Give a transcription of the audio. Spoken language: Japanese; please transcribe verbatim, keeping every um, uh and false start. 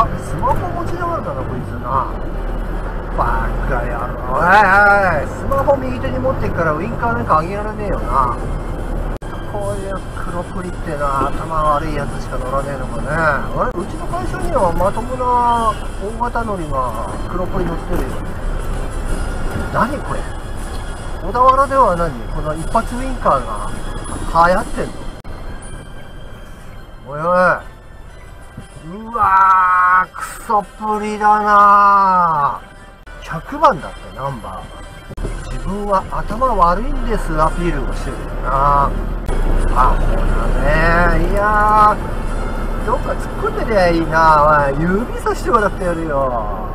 あ、スマホ持ちながらだなこいつな。バカ野郎。おいおい、スマホ右手に持ってっからウインカーなんか上げられねえよな。こういう黒プリってな、頭悪いやつしか乗らねえのかね。あれ、うちの会社にはまともな大型乗りが黒プリ乗ってるよ。何これ、小田原では何この一発ウインカーが流行ってんの。おいおい、うわー、クソプリだなー。ひゃくばんだって、ナンバーが自分は頭悪いんですアピールをしてるよな。アホだね。いやー、どっか突っ込んでりゃいいな。おい、指さしてもらってやるよ。